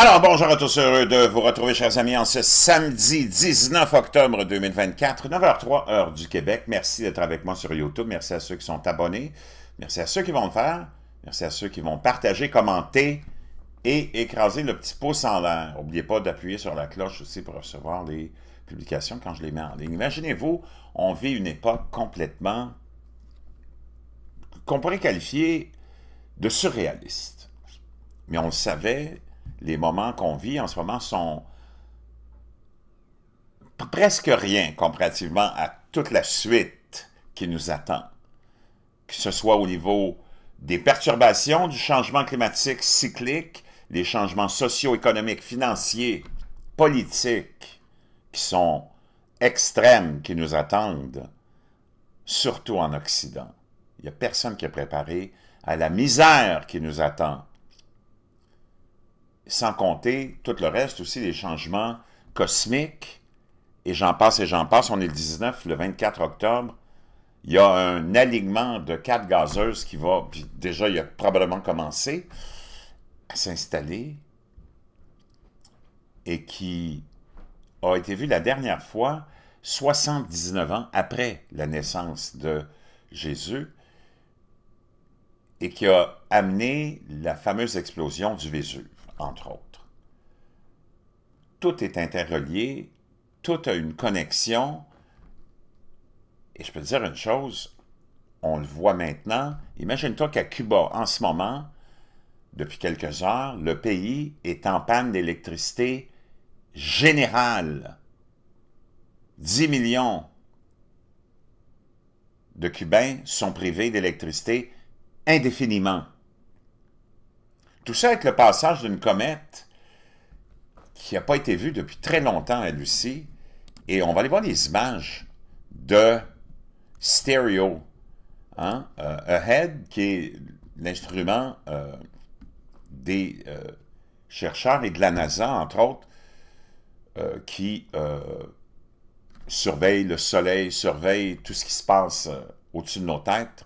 Alors, bonjour à tous, heureux de vous retrouver, chers amis, en ce samedi 19 octobre 2024, 9h03, heure du Québec. Merci d'être avec moi sur YouTube. Merci à ceux qui sont abonnés. Merci à ceux qui vont le faire. Merci à ceux qui vont partager, commenter et écraser le petit pouce en l'air. N'oubliez pas d'appuyer sur la cloche aussi pour recevoir les publications quand je les mets en ligne. Imaginez-vous, on vit une époque complètement, qu'on pourrait qualifier de surréaliste. Mais on le savait. Les moments qu'on vit en ce moment sont presque rien comparativement à toute la suite qui nous attend. Que ce soit au niveau des perturbations, du changement climatique cyclique, les changements socio-économiques, financiers, politiques, qui sont extrêmes, qui nous attendent, surtout en Occident. Il n'y a personne qui est préparé à la misère qui nous attend. Sans compter tout le reste aussi, les changements cosmiques, et j'en passe, et j'en passe. On est le 19, le 24 octobre, il y a un alignement de quatre gazeuses qui va, puis déjà il a probablement commencé à s'installer, et qui a été vu la dernière fois 79 ans après la naissance de Jésus, et qui a amené la fameuse explosion du Vésuve, entre autres. Tout est interrelié, tout a une connexion, et je peux te dire une chose, on le voit maintenant, imagine-toi qu'à Cuba, en ce moment, depuis quelques heures, le pays est en panne d'électricité générale. 10 millions de Cubains sont privés d'électricité indéfiniment. Tout ça avec le passage d'une comète qui n'a pas été vue depuis très longtemps, elle aussi. Et on va aller voir les images de Stereo Ahead, qui est l'instrument des chercheurs et de la NASA, entre autres, qui surveille le soleil, surveille tout ce qui se passe au-dessus de nos têtes.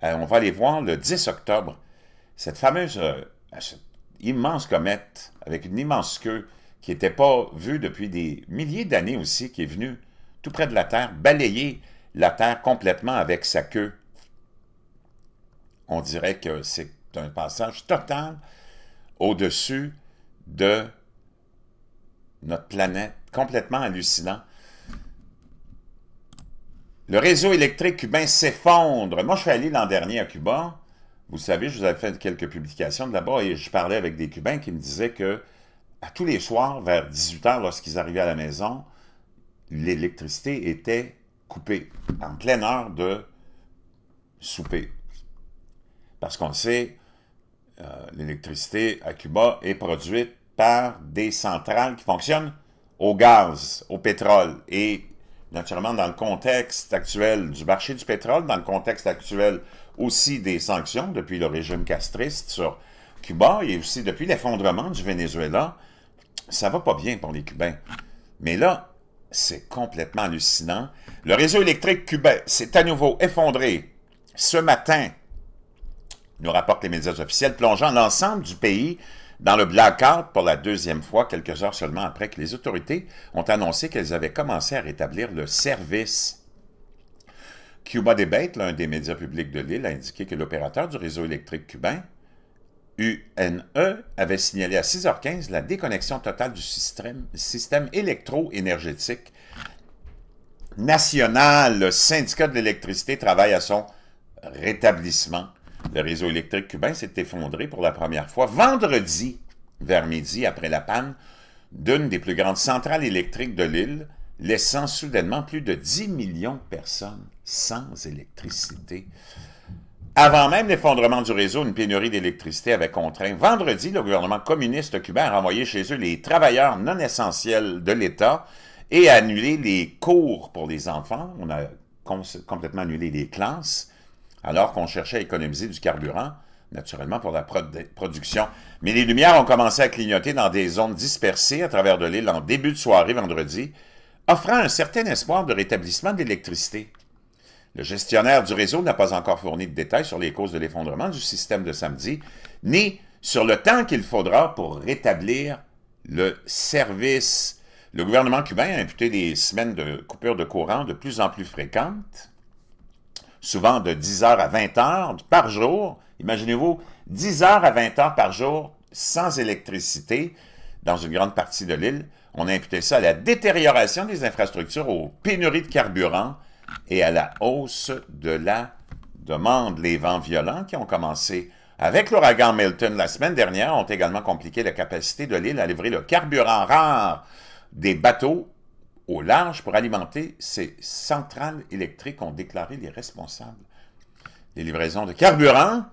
On va aller voir le 10 octobre, cette fameuse... cette immense comète, avec une immense queue, qui n'était pas vue depuis des milliers d'années aussi, qui est venue tout près de la Terre, balayer la Terre complètement avec sa queue. On dirait que c'est un passage total au-dessus de notre planète, complètement hallucinant. Le réseau électrique cubain s'effondre. Moi, je suis allé l'an dernier à Cuba. Vous savez, je vous avais fait quelques publications de là-bas et je parlais avec des Cubains qui me disaient que à tous les soirs, vers 18 h, lorsqu'ils arrivaient à la maison, l'électricité était coupée en pleine heure de souper. Parce qu'on le sait, l'électricité à Cuba est produite par des centrales qui fonctionnent au gaz, au pétrole. Et naturellement, dans le contexte actuel du marché du pétrole, dans le contexte actuel aussi des sanctions depuis le régime castriste sur Cuba et aussi depuis l'effondrement du Venezuela, ça va pas bien pour les Cubains. Mais là, c'est complètement hallucinant. Le réseau électrique cubain s'est à nouveau effondré ce matin, nous rapportent les médias officiels, plongeant l'ensemble du pays dans le blackout pour la deuxième fois, quelques heures seulement après que les autorités ont annoncé qu'elles avaient commencé à rétablir le service. Cuba Debate, l'un des médias publics de l'île, a indiqué que l'opérateur du réseau électrique cubain, UNE, avait signalé à 6 h 15 la déconnexion totale du système électro-énergétique national. Le syndicat de l'électricité travaille à son rétablissement. Le réseau électrique cubain s'est effondré pour la première fois vendredi vers midi après la panne d'une des plus grandes centrales électriques de l'île, laissant soudainement plus de 10 millions de personnes sans électricité. Avant même l'effondrement du réseau, une pénurie d'électricité avait contraint vendredi le gouvernement communiste cubain à renvoyer chez eux les travailleurs non essentiels de l'État et à annuler les cours pour les enfants. On a complètement annulé les classes, alors qu'on cherchait à économiser du carburant, naturellement, pour la production. Mais les lumières ont commencé à clignoter dans des zones dispersées à travers de l'île en début de soirée vendredi, offrant un certain espoir de rétablissement de l'électricité. Le gestionnaire du réseau n'a pas encore fourni de détails sur les causes de l'effondrement du système de samedi, ni sur le temps qu'il faudra pour rétablir le service. Le gouvernement cubain a imputé des semaines de coupure de courant de plus en plus fréquentes, souvent de 10 heures à 20 heures par jour. Imaginez-vous, 10 heures à 20 heures par jour sans électricité dans une grande partie de l'île. On a imputé ça à la détérioration des infrastructures, aux pénuries de carburant et à la hausse de la demande. Les vents violents qui ont commencé avec l'ouragan Milton la semaine dernière ont également compliqué la capacité de l'île à livrer le carburant rare des bateaux au large pour alimenter ces centrales électriques, ont déclaré les responsables. Les livraisons de carburant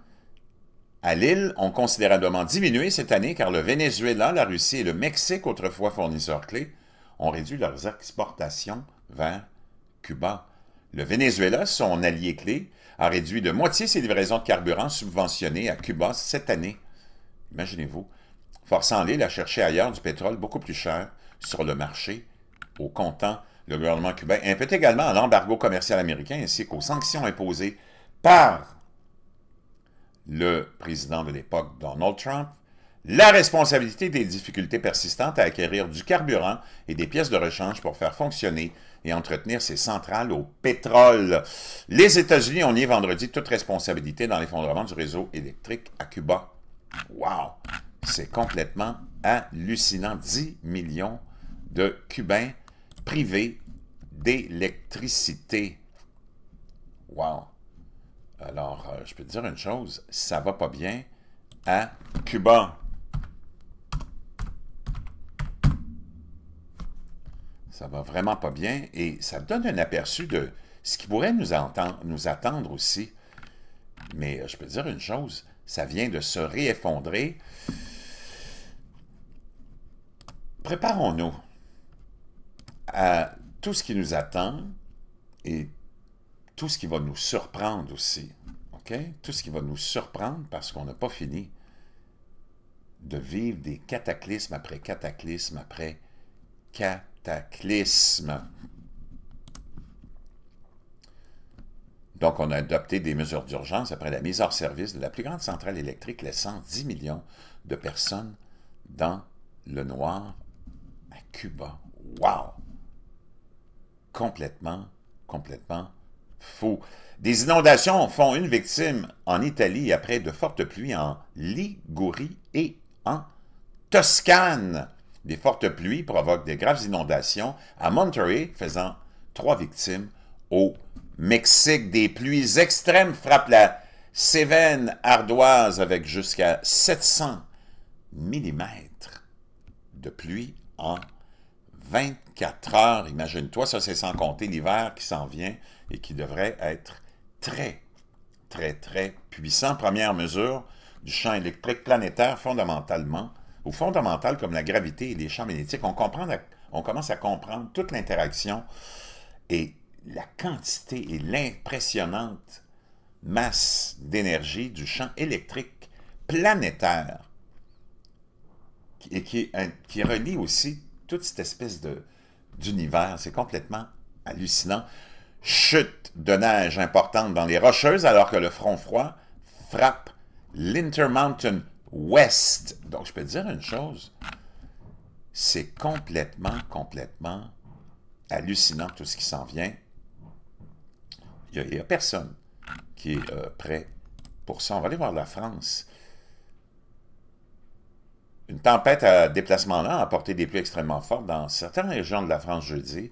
à l'île ont considérablement diminué cette année car le Venezuela, la Russie et le Mexique, autrefois fournisseurs clés, ont réduit leurs exportations vers Cuba. Le Venezuela, son allié clé, a réduit de moitié ses livraisons de carburant subventionnées à Cuba cette année. Imaginez-vous, forçant l'île à chercher ailleurs du pétrole beaucoup plus cher sur le marché au comptant. Le gouvernement cubain impute également à l'embargo commercial américain ainsi qu'aux sanctions imposées par le président de l'époque, Donald Trump, la responsabilité des difficultés persistantes à acquérir du carburant et des pièces de rechange pour faire fonctionner et entretenir ces centrales au pétrole. Les États-Unis ont nié vendredi toute responsabilité dans l'effondrement du réseau électrique à Cuba. Wow! C'est complètement hallucinant. 10 millions de Cubains privés d'électricité. Wow! Alors, je peux te dire une chose, ça va pas bien à Cuba. Ça va vraiment pas bien et ça donne un aperçu de ce qui pourrait nous attendre aussi. Mais je peux te dire une chose, ça vient de se réeffondrer. Préparons-nous à tout ce qui nous attend et tout ce qui va nous surprendre aussi, OK? Tout ce qui va nous surprendre parce qu'on n'a pas fini de vivre des cataclysmes après cataclysmes après cataclysmes. Donc, on a adopté des mesures d'urgence après la mise hors service de la plus grande centrale électrique, laissant 10 millions de personnes dans le noir à Cuba. Wow! Complètement faux. Des inondations font une victime en Italie après de fortes pluies en Ligurie et en Toscane. Des fortes pluies provoquent des graves inondations à Monterey, faisant 3 victimes au Mexique. Des pluies extrêmes frappent la Cévennes-Ardéchoises avec jusqu'à 700 mm de pluie en 24 heures. Imagine-toi, ça c'est sans compter l'hiver qui s'en vient et qui devrait être très puissant. Première mesure du champ électrique planétaire fondamental comme la gravité et les champs magnétiques. On commence à comprendre toute l'interaction et la quantité et l'impressionnante masse d'énergie du champ électrique planétaire et qui relie aussi toute cette espèce d'univers. C'est complètement hallucinant. Chute de neige importante dans les Rocheuses alors que le front froid frappe l'Intermountain West. Donc, je peux te dire une chose, c'est complètement hallucinant tout ce qui s'en vient. Il n'y a personne qui est prêt pour ça. On va aller voir la France. Une tempête à déplacement lent a apporté des pluies extrêmement fortes dans certaines régions de la France jeudi.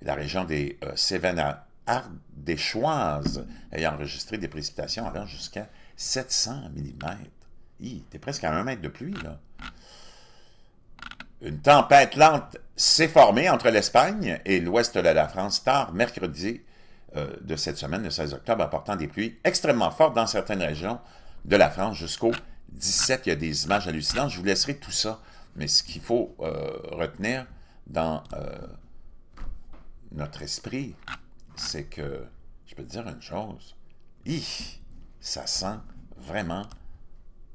La région des Cévennes-Ardéchoises ayant enregistré des précipitations allant jusqu'à 700 mm. Hi, t'es presque à 1 mètre de pluie, là. Une tempête lente s'est formée entre l'Espagne et l'ouest de la France tard mercredi de cette semaine, le 16 octobre, apportant des pluies extrêmement fortes dans certaines régions de la France jusqu'au 17. Il y a des images hallucinantes. Je vous laisserai tout ça. Mais ce qu'il faut retenir dans notre esprit, c'est que, je peux te dire une chose, hi, ça sent vraiment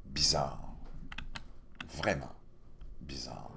bizarre. Vraiment bizarre.